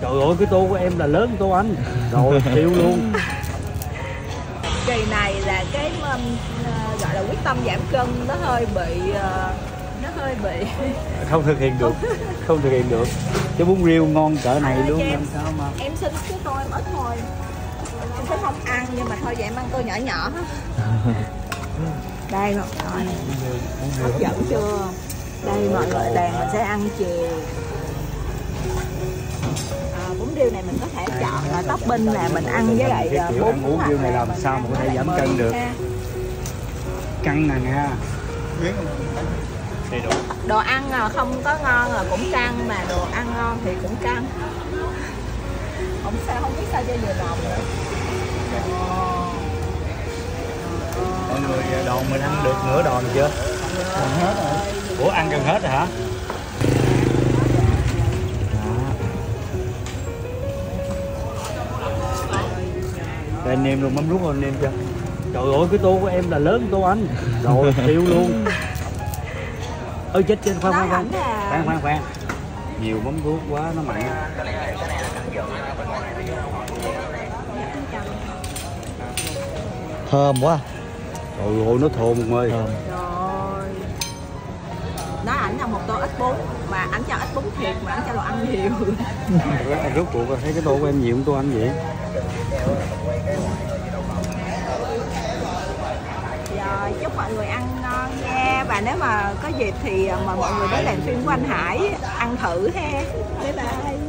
Trời ơi, cái tô của em là lớn tô anh. Rồi, tiêu luôn. Kỳ này là cái gọi là quyết tâm giảm cân, nó hơi bị không thực hiện được. Không thực hiện được. Cái bún riêu ngon cỡ này luôn em, làm sao mà. Em xin cái tô em ít thôi. Em sẽ không ăn nhưng mà thôi vậy em ăn tô nhỏ nhỏ. Đây một rồi. Hấp dẫn chưa? Đây mọi người, đàn mình sẽ ăn chiều. Bún riêu này mình có thể chọn là topping là mình ăn với lại bún. Bún riêu này làm sao mà có thể giảm cân được. Căng nè nè. Đồ ăn không có ngon là cũng căng, mà đồ ăn ngon thì cũng căng. Không sao, không biết sao cho vừa lòng nữa. Mọi người đòn mình ăn được nửa đòn chưa? Ăn hết rồi. Ủa ăn gần hết rồi hả? Rồi anh em luôn, mắm rút anh em chưa? Trời ơi, cái tô của em là lớn tô anh. Rồi, tiêu luôn. Ơi chết trên, khoan. Nhiều mắm ruốc quá nó mặn. Thơm quá. Trời ơi nó thơm ơi. Thơm. Rồi. Nó ảnh là một tô ít bún mà ảnh cho ít bún thiệt mà ảnh cho đồ ăn nhiều. Rốt cuộc thấy cái tô của em nhiều không tô anh vậy? Rồi, chúc mọi người ăn ngon nha. Và nếu mà có dịp thì mời mọi người đến làm phim của anh Hải ăn thử ha. Bye bye.